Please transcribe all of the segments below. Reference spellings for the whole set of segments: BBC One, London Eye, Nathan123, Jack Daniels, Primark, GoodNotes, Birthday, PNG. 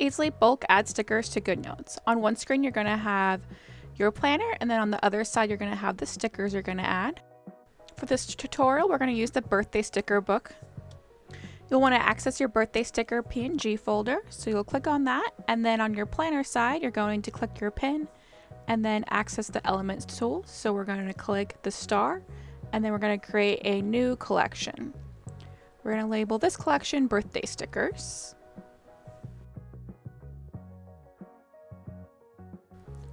easily bulk add stickers to GoodNotes. On one screen, you're going to have your planner, and then on the other side, you're going to have the stickers you're going to add. For this tutorial, we're going to use the birthday sticker book. You'll want to access your birthday sticker PNG folder, so you'll click on that, and then on your planner side, you're going to click your pin and then access the elements tool. So we're going to click the star, and then we're going to create a new collection. We're going to label this collection birthday stickers.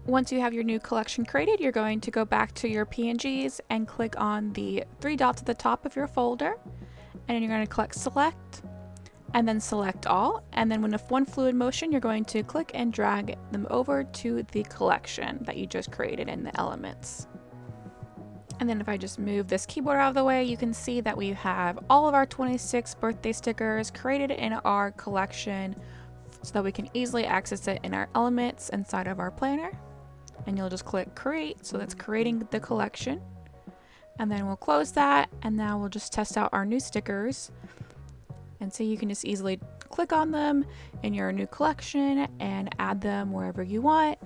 Once you have your new collection created, you're going to go back to your PNGs and click on the three dots at the top of your folder, and you're going to click select and then select all, and then with one fluid motion, you're going to click and drag them over to the collection that you just created in the elements. And then if I just move this keyboard out of the way, you can see that we have all of our 26 birthday stickers created in our collection so that we can easily access it in our elements inside of our planner. And you'll just click create, so that's creating the collection. And then we'll close that, and now we'll just test out our new stickers. And so you can just easily click on them in your new collection and add them wherever you want.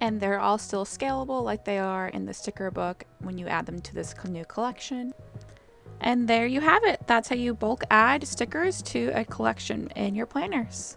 And they're all still scalable like they are in the sticker book when you add them to this new collection. And there you have it. That's how you bulk add stickers to a collection in your planners.